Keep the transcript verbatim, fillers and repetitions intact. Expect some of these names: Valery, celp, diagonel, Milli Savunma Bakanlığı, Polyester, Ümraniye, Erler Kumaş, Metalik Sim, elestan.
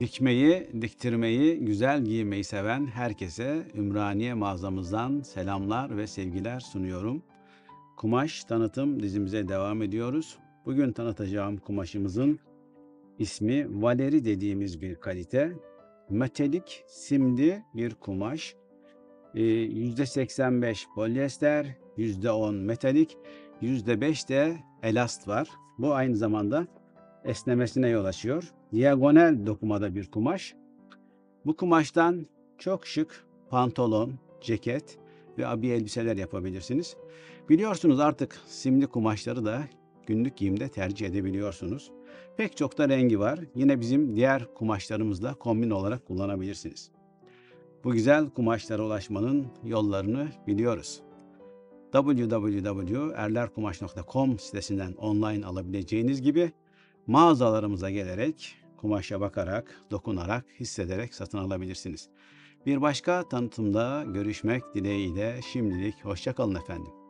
Dikmeyi, diktirmeyi, güzel giymeyi seven herkese Ümraniye mağazamızdan selamlar ve sevgiler sunuyorum. Kumaş tanıtım dizimize devam ediyoruz. Bugün tanıtacağım kumaşımızın ismi Valery dediğimiz bir kalite. Metalik simli bir kumaş. yüzde seksen beş polyester, yüzde on metalik, yüzde beş de elast var. Bu aynı zamanda esnemesine yol açıyor. Diagonal dokumada bir kumaş. Bu kumaştan çok şık pantolon, ceket ve abiye elbiseler yapabilirsiniz. Biliyorsunuz artık simli kumaşları da günlük giyimde tercih edebiliyorsunuz. Pek çok da rengi var. Yine bizim diğer kumaşlarımızla kombin olarak kullanabilirsiniz. Bu güzel kumaşlara ulaşmanın yollarını biliyoruz. w w w nokta erler kumaş nokta com sitesinden online alabileceğiniz gibi mağazalarımıza gelerek, kumaşa bakarak, dokunarak, hissederek satın alabilirsiniz. Bir başka tanıtımda görüşmek dileğiyle şimdilik hoşça kalın efendim.